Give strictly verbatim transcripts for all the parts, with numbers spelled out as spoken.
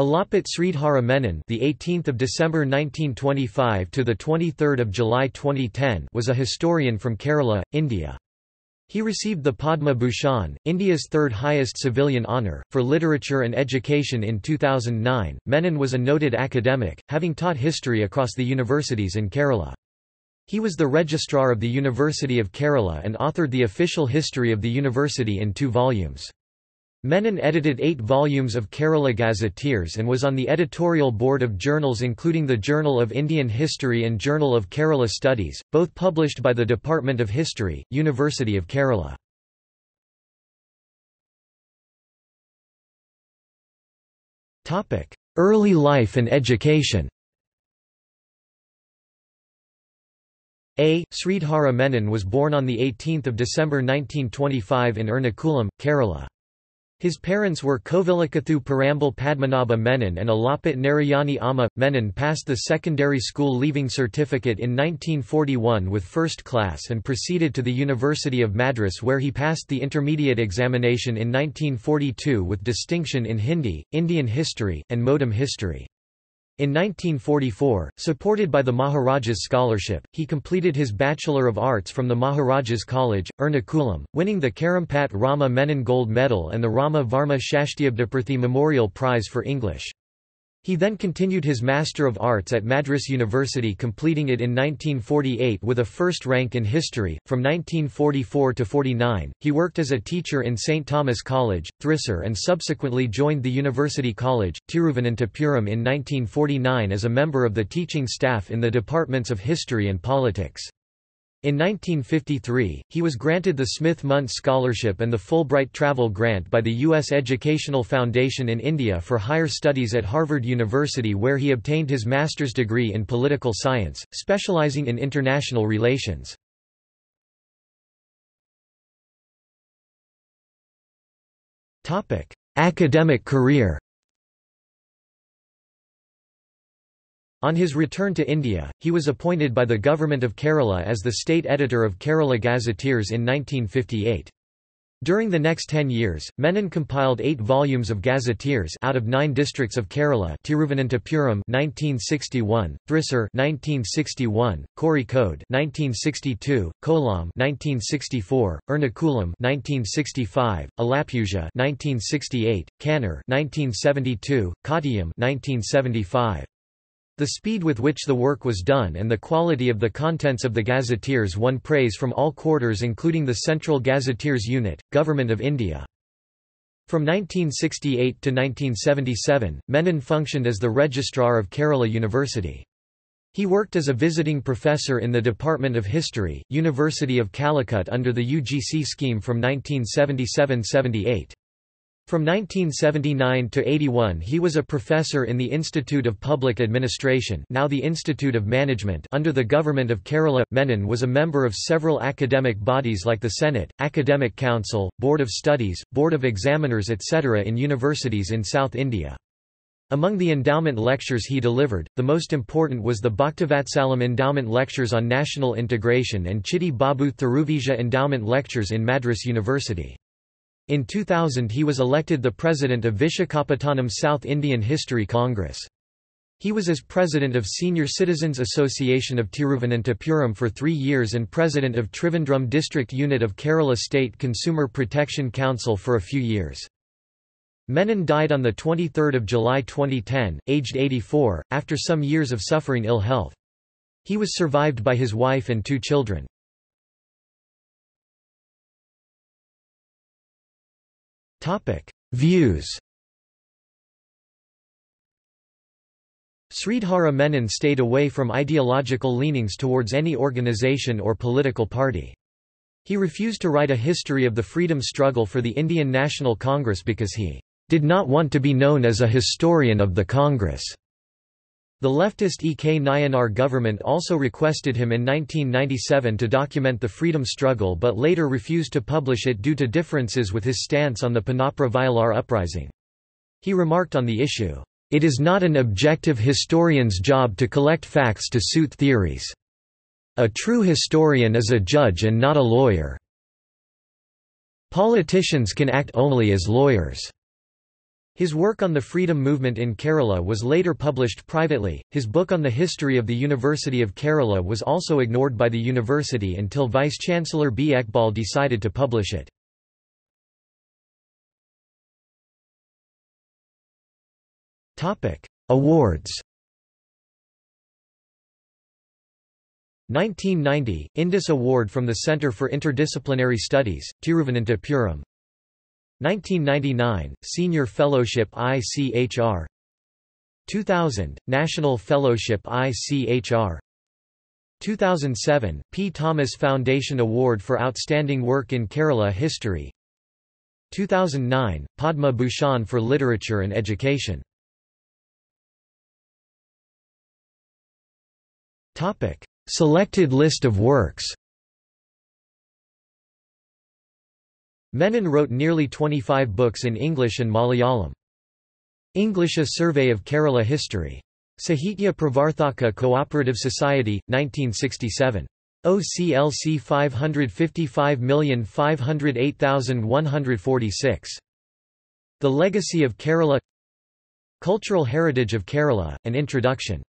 Alapit Sreedhara Menon, the eighteenth of December nineteen twenty-five to the twenty-third of July twenty ten, was a historian from Kerala, India. He received the Padma Bhushan, India's third highest civilian honor, for literature and education in two thousand nine. Menon was a noted academic, having taught history across the universities in Kerala. He was the registrar of the University of Kerala and authored the official history of the university in two volumes. Menon edited eight volumes of Kerala Gazetteers and was on the editorial board of journals including the Journal of Indian History and Journal of Kerala Studies, both published by the Department of History, University of Kerala. Early life and education. A. Sreedhara Menon was born on eighteenth of December nineteen twenty-five in Ernakulam, Kerala. His parents were Kovilakathu Parambul Padmanabha Menon and Alapit Narayani Amma. Menon passed the secondary school leaving certificate in nineteen forty-one with first class and proceeded to the University of Madras, where he passed the intermediate examination in nineteen forty-two with distinction in Hindi, Indian history, and modem history. In nineteen forty-four, supported by the Maharaja's Scholarship, he completed his Bachelor of Arts from the Maharaja's College, Ernakulam, winning the Karampat Rama Menon Gold Medal and the Rama Varma Shashtyabdapurthi Memorial Prize for English. He then continued his Master of Arts at Madras University, completing it in nineteen forty-eight with a first rank in history. From nineteen forty-four to forty-nine, he worked as a teacher in Saint Thomas College, Thrissur, and subsequently joined the University College, Thiruvananthapuram in nineteen forty-nine as a member of the teaching staff in the departments of history and politics. In nineteen fifty-three, he was granted the Smith-Mundt Scholarship and the Fulbright Travel Grant by the U S Educational Foundation in India for higher studies at Harvard University, where he obtained his master's degree in political science, specializing in international relations. Academic career. On his return to India, he was appointed by the government of Kerala as the state editor of Kerala Gazetteers in nineteen fifty-eight. During the next ten years, Menon compiled eight volumes of gazetteers out of nine districts of Kerala: Tiruvananthapuram (nineteen sixty-one), Thrissur (nineteen sixty-one), Korkode (nineteen sixty-two), Kollam (nineteen sixty-four), Ernakulam (nineteen sixty-five), Alappuzha (nineteen sixty-eight), Kannur (nineteen seventy-two), Kottayam (nineteen seventy-five). The speed with which the work was done and the quality of the contents of the gazetteers won praise from all quarters, including the Central Gazetteers Unit, Government of India. From nineteen sixty-eight to nineteen seventy-seven, Menon functioned as the registrar of Kerala University. He worked as a visiting professor in the Department of History, University of Calicut, under the U G C scheme from nineteen seventy-seven to seventy-eight. From nineteen seventy-nine to eighty-one, he was a professor in the Institute of Public Administration, now the Institute of Management, under the government of Kerala. Menon was a member of several academic bodies like the Senate, Academic Council, Board of Studies, Board of Examiners, et cetera in universities in South India. Among the endowment lectures he delivered, the most important was the Bhaktivatsalam Endowment Lectures on National Integration and Chitti Babu Thiruvija Endowment Lectures in Madras University. In two thousand, he was elected the president of Visakhapatnam South Indian History Congress. He was as president of Senior Citizens Association of Tiruvananthapuram for three years and president of Trivandrum District Unit of Kerala State Consumer Protection Council for a few years. Menon died on twenty-third of July twenty ten, aged eighty-four, after some years of suffering ill health. He was survived by his wife and two children. Views. Sreedhara Menon stayed away from ideological leanings towards any organization or political party. He refused to write a history of the freedom struggle for the Indian National Congress because he did not want to be known as a historian of the Congress. The leftist E K Nayanar government also requested him in nineteen ninety-seven to document the freedom struggle, but later refused to publish it due to differences with his stance on the Panapra Vyalar uprising. He remarked on the issue, "It is not an objective historian's job to collect facts to suit theories. A true historian is a judge and not a lawyer. Politicians can act only as lawyers." His work on the freedom movement in Kerala was later published privately. His book on the history of the University of Kerala was also ignored by the university until Vice-Chancellor B. Ekbal decided to publish it. Topic: Awards. nineteen ninety, Indus Award from the Centre for Interdisciplinary Studies, Thiruvananthapuram. nineteen ninety-nine, Senior Fellowship I C H R. two thousand, National Fellowship I C H R. two thousand seven, P. Thomas Foundation Award for Outstanding Work in Kerala History. two thousand nine, Padma Bhushan for Literature and Education. Selected list of works. Menon wrote nearly twenty-five books in English and Malayalam. English: A Survey of Kerala History. Sahitya Pravarthaka Cooperative Society, nineteen sixty-seven. O C L C five hundred fifty-five million five hundred eight thousand one hundred forty-six. The Legacy of Kerala. Cultural Heritage of Kerala, An Introduction.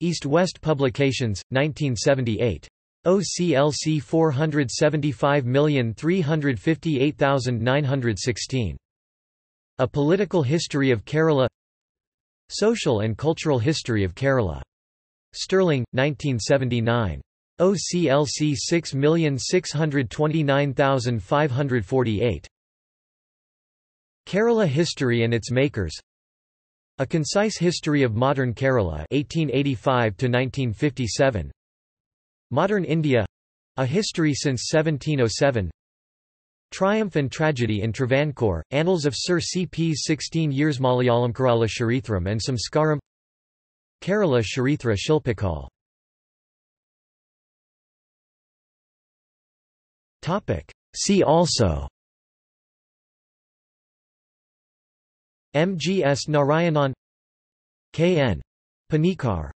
East-West Publications, nineteen seventy-eight. O C L C four hundred seventy-five million three hundred fifty-eight thousand nine hundred sixteen. A Political History of Kerala. Social and Cultural History of Kerala. Sterling, nineteen seventy-nine. O C L C six million six hundred twenty-nine thousand five hundred forty-eight. Kerala History and Its Makers. A Concise History of Modern Kerala, eighteen eighty-five to nineteen fifty-seven. Modern India: A History Since seventeen oh seven. Triumph and Tragedy in Travancore: Annals of Sir C. P's sixteen Years. Malayalam Kerala Charithram and Samskaram. Kerala Charithra Shilpikal. Topic: See also. M G S Narayanan, K N Panikkar.